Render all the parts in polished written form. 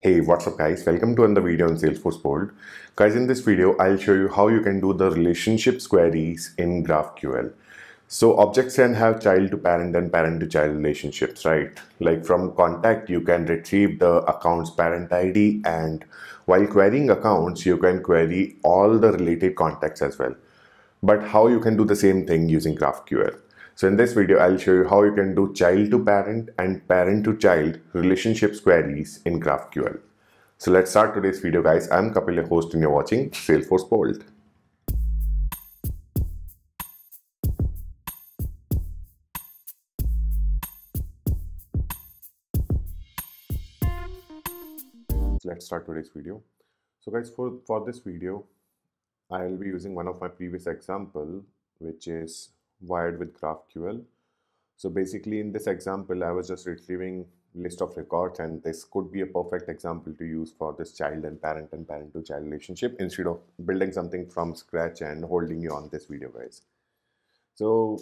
Hey, what's up guys, welcome to another video on Salesforce Bolt. Guys, in this video I'll show you how you can do the relationships queries in GraphQL. So objects can have child to parent and parent to child relationships, right? Like from contact you can retrieve the account's parent ID, and while querying accounts you can query all the related contacts as well. But how you can do the same thing using GraphQL? So in this video, I'll show you how you can do child to parent and parent to child relationships queries in GraphQL. So let's start today's video guys. I'm Kapil, your host, and you're watching Salesforce Bolt. Let's start today's video. So guys, for this video, I'll be using one of my previous example, which is wired with GraphQL. So basically in this example I was just retrieving list of records, and this could be a perfect example to use for this child and parent to child relationship instead of building something from scratch and holding you on this video guys. So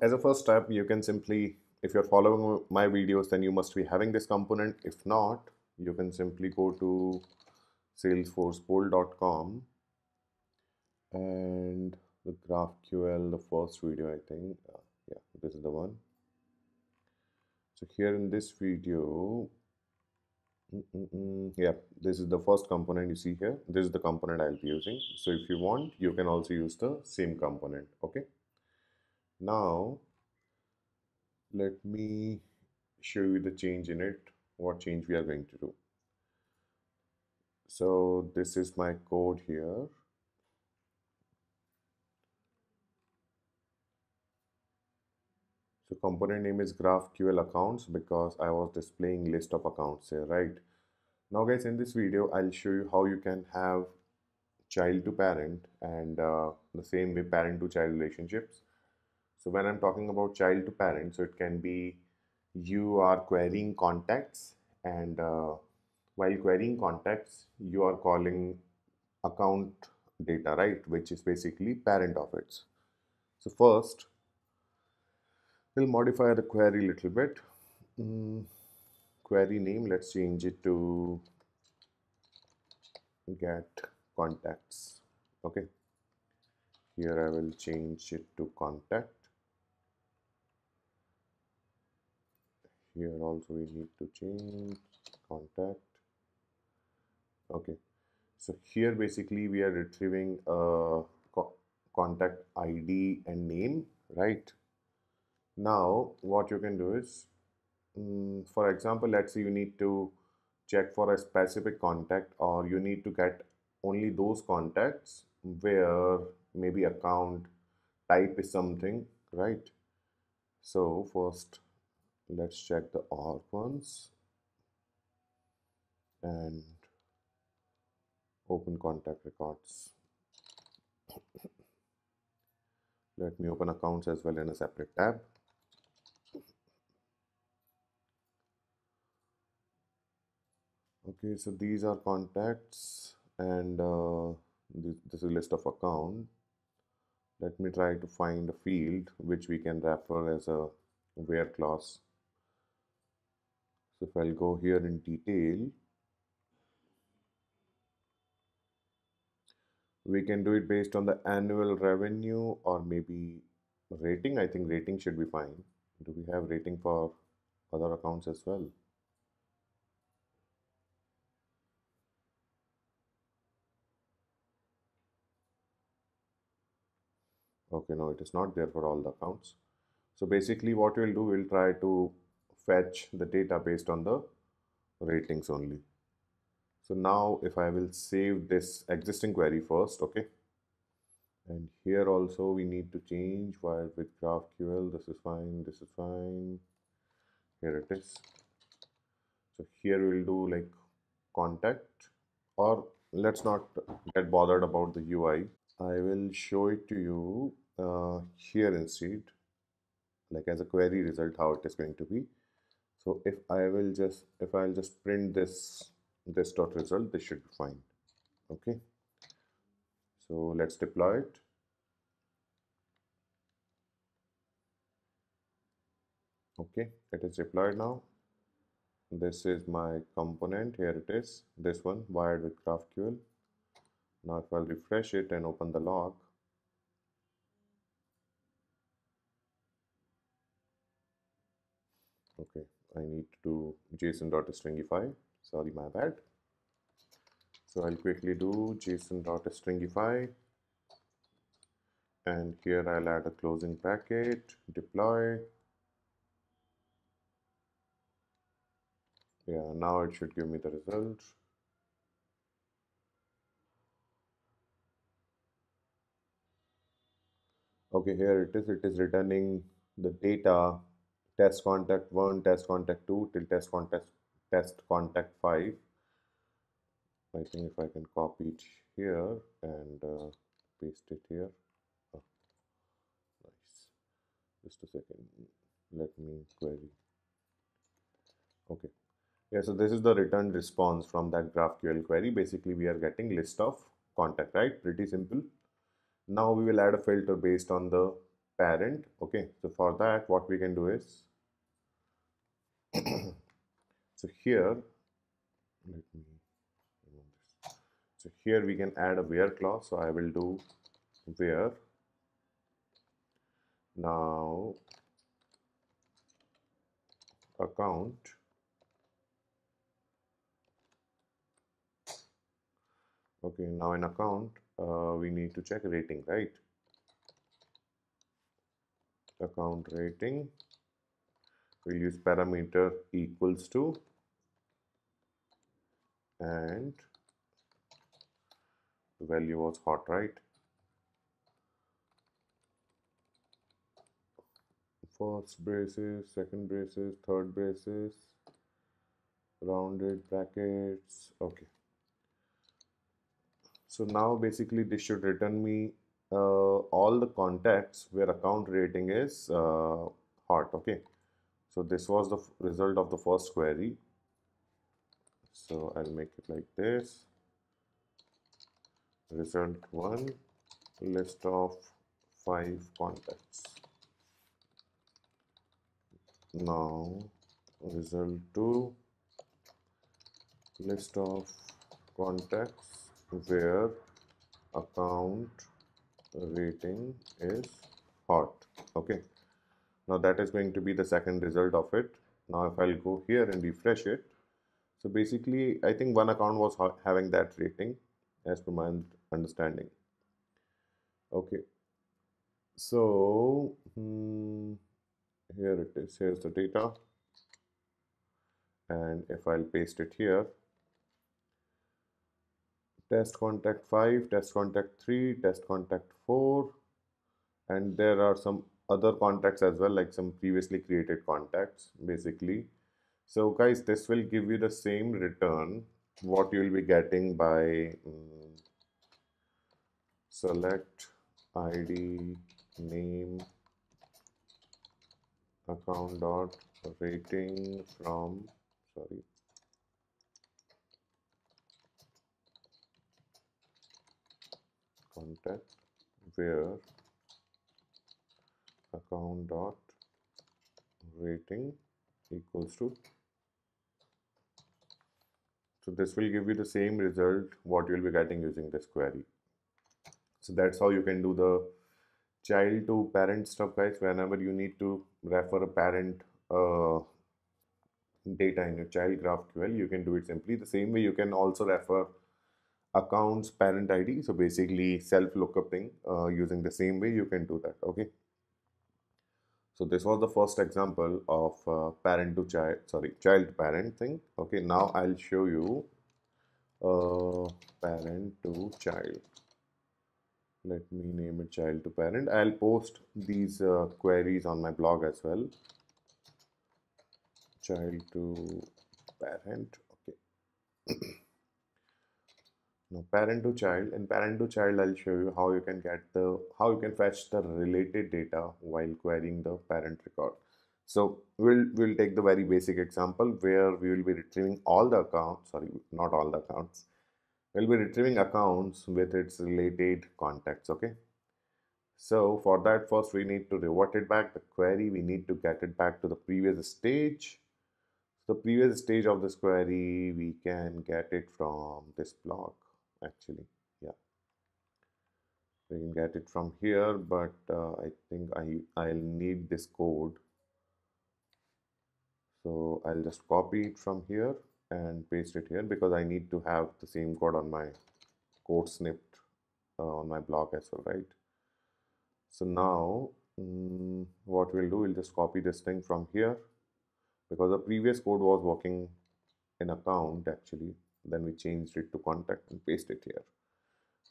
as a first step, you can simply, if you're following my videos then you must be having this component. If not, you can simply go to salesforcebolt.com and the GraphQL, the first video I think, yeah, this is the one. So here in this video, yeah, this is the first component you see here. This is the component I'll be using. So if you want, you can also use the same component. Okay. Now, let me show you the change in it, what change we are going to do. So this is my code here. So component name is GraphQL accounts because I was displaying list of accounts here, right? Now guys, in this video I'll show you how you can have child to parent and the same way parent to child relationships. So when I'm talking about child to parent, so it can be you are querying contacts, and while querying contacts you are calling account data, right, which is basically parent of it. So first we'll modify the query a little bit. Query name, let's change it to get contacts. Okay, here I will change it to contact. Here also we need to change contact. Okay, so here basically we are retrieving a contact ID and name, right? Now what you can do is, for example, let's say you need to check for a specific contact, or you need to get only those contacts where maybe account type is something, right? So first let's check the org ones and open contact records. Let me open accounts as well in a separate tab. Okay, so these are contacts, and this is a list of account. Let me try to find a field which we can refer as a where clause. So if I'll go here in detail, we can do it based on the annual revenue or maybe rating. I think rating should be fine. Do we have rating for other accounts as well? Okay, no, it is not there for all the accounts. So basically what we'll do, we'll try to fetch the data based on the ratings only. So now if I will save this existing query first, okay, and here also we need to change wired with GraphQL. This is fine, this is fine, here it is. So here we'll do like contact, or let's not get bothered about the UI. I will show it to you here instead, like as a query result, how it is going to be. So if I'll just print this dot result, this should be fine. Okay, so let's deploy it. Okay, it is deployed now. This is my component. Here it is, this one wired with GraphQL. Now if I'll refresh it and open the log, okay, I need to do json.stringify, sorry, my bad. So I'll quickly do json.stringify, and here I'll add a closing bracket, deploy. Yeah, now it should give me the result. Okay, here it is returning the data, test contact 1, test contact 2 till test contact 5. I think if I can copy it here and paste it here. Oh, nice. Just a second. Let me query. Okay. Yeah, so this is the returned response from that GraphQL query. Basically, we are getting list of contact, right? Pretty simple. Now we will add a filter based on the parent. Okay, so for that, what we can do is, so here, let me remove this. So here we can add a where clause. So I will do where. Now, account. Okay, now in account, we need to check rating, right? Account rating, we'll use parameter equals to, and the value was hot, right? First braces, second braces, third braces, rounded brackets, okay. So now basically this should return me all the contacts where account rating is hot. Okay, so this was the result of the first query. So I'll make it like this. Result 1, list of 5 contacts. Now result 2, list of contacts where account rating is hot. Okay, now that is going to be the second result of it. Now if I'll go here and refresh it, so basically I think one account was having that rating as per my understanding. Okay, so here it is, here's the data, and if I'll paste it here, test contact 5, test contact 3, test contact 4, and there are some other contacts as well, like some previously created contacts basically. So guys, this will give you the same return what you will be getting by select id name account dot rating from, sorry, contact where account dot rating equals to. So this will give you the same result what you'll be getting using this query. So that's how you can do the child to parent stuff, guys. Whenever you need to refer a parent data in your child GraphQL, you can do it simply the same way. You can also refer accounts parent ID, so basically self lookup thing, using the same way you can do that. Okay, so this was the first example of parent to child, sorry, child parent thing. Okay, now I'll show you parent to child. Let me name it child to parent. I'll post these queries on my blog as well. Child to parent. Okay. Now parent to child, and parent to child, I'll show you how you can get the, how you can fetch the related data while querying the parent record. So we'll take the very basic example where we will be retrieving all the accounts, sorry, not all the accounts, we'll be retrieving accounts with its related contacts. Okay, so for that, first we need to revert it back the query, we need to get it back to the previous stage. the previous stage of this query, we can get it from this block actually. Yeah, we can get it from here, but I think I'll need this code. So I'll just copy it from here and paste it here, because I need to have the same code on my code snipped on my block as well, right? So now what we'll do, we'll just copy this thing from here, because the previous code was working in account actually. Then we changed it to contact and paste it here.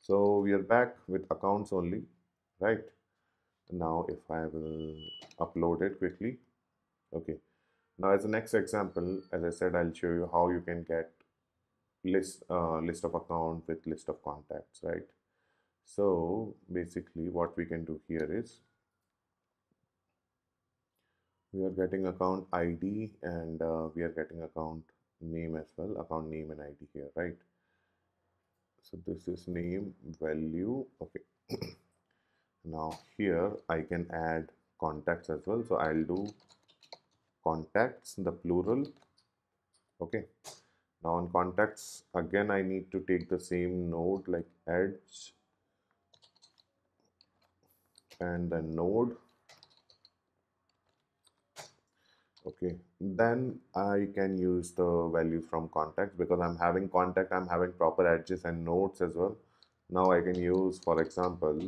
So we are back with accounts only, right? Now if I will upload it quickly, okay. Now as the next example, as I said, I'll show you how you can get list of account with list of contacts, right? So basically what we can do here is, we are getting account ID and we are getting account name as well, account name and ID here, right? So this is name, value, okay. Now here I can add contacts as well. So I'll do contacts, the plural, okay. Now on contacts, again I need to take the same node like edge and the node. Okay, then I can use the value from contacts, because I'm having contact, I'm having proper edges and nodes as well. Now I can use, for example,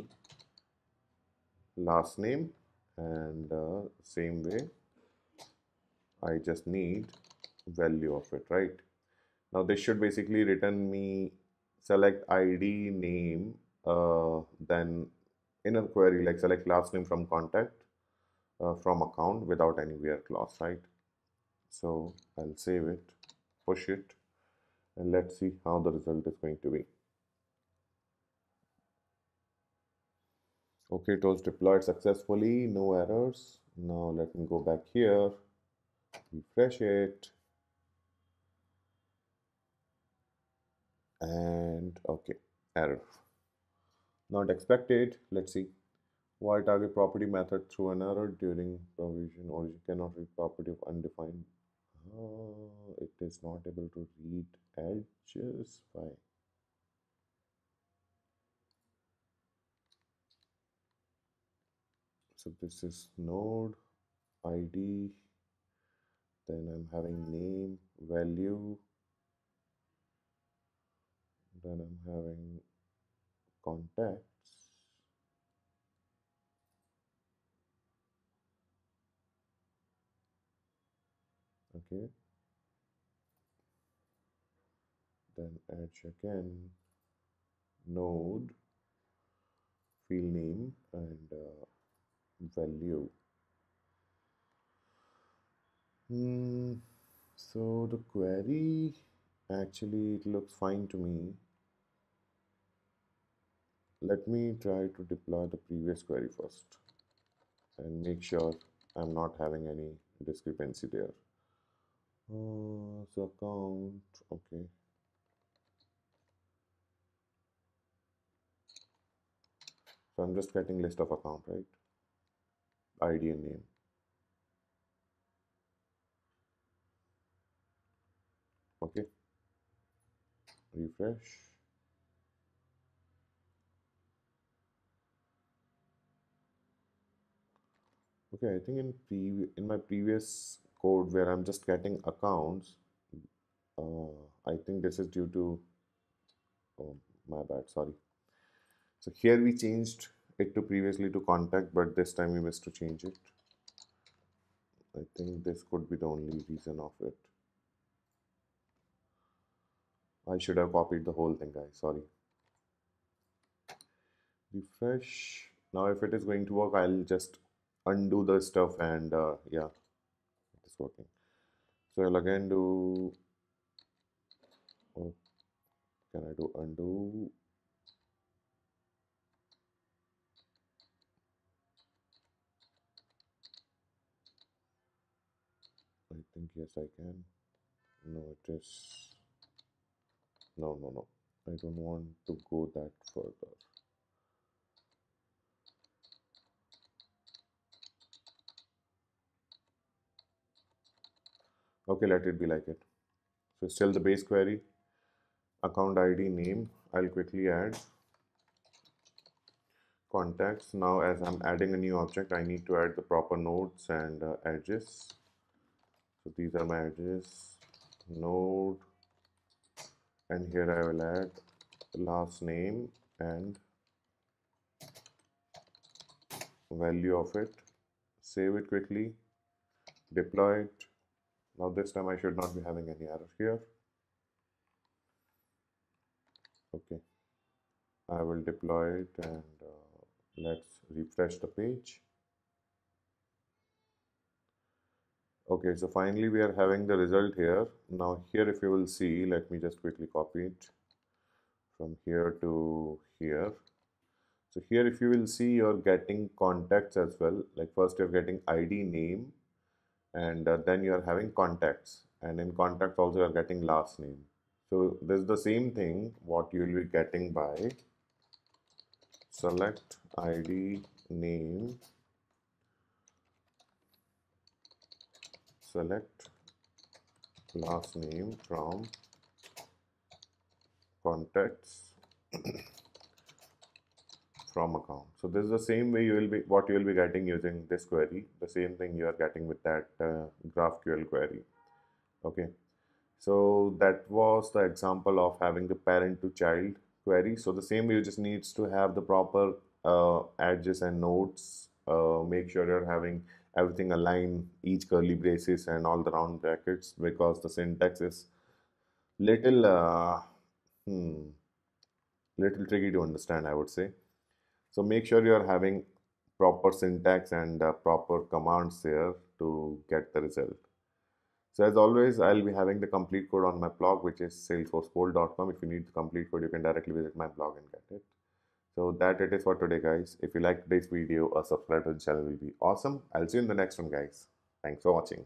last name, and same way I just need value of it, right? Now this should basically return me select ID name, then inner query like select last name from contact, from account without any where clause, right? So I'll save it, push it, and let's see how the result is going to be. Okay, it was deployed successfully, no errors. Now let me go back here, refresh it, and okay, error not expected. Let's see. Why target property method through an error during provision, or you cannot read property of undefined. It is not able to read edges. Why? So this is node, ID, then I'm having name, value, then I'm having contact. Okay, then edge again, node, field name, and value. So the query, actually it looks fine to me. Let me try to deploy the previous query first and make sure I'm not having any discrepancy there. So account, okay. So I'm just getting list of account, right? ID and name. Okay. Refresh. Okay, I think in my previous code where I'm just getting accounts, I think this is due to, oh my bad, sorry. So here we changed it to previously to contact, but this time we missed to change it. I think this could be the only reason of it. I should have copied the whole thing, guys, sorry. Refresh. Now if it is going to work, I'll just undo the stuff and yeah, working. So I'll again do, oh, can I do undo? I think yes I can. No, it is, no, I don't want to go that further. Okay, let it be like it. So still the base query, account ID, name. I'll quickly add contacts. Now as I'm adding a new object, I need to add the proper nodes and edges. So these are my edges, node, and here I will add last name and value of it. Save it quickly, deploy it. Now this time I should not be having any error here. Okay, I will deploy it and let's refresh the page. Okay, so finally we are having the result here. Now here if you will see, let me just quickly copy it from here to here. So here if you will see, you're getting contacts as well. Like first you're getting ID, name, and then you are having contacts, and in contacts also you are getting last name. So this is the same thing what you will be getting by select ID, name, select last name from contacts from account. So this is the same way you will be what you will be getting using this query, the same thing you are getting with that GraphQL query. Okay, so that was the example of having the parent to child query. So the same way, you just needs to have the proper edges and nodes, make sure you're having everything aligned, each curly braces and all the round brackets, because the syntax is little little tricky to understand, I would say. So make sure you are having proper syntax and proper commands here to get the result. So as always, I'll be having the complete code on my blog, which is salesforcebolt.com. If you need the complete code, you can directly visit my blog and get it. So that it is for today, guys. If you like today's video, a subscribe to the channel will be awesome. I'll see you in the next one, guys. Thanks for watching.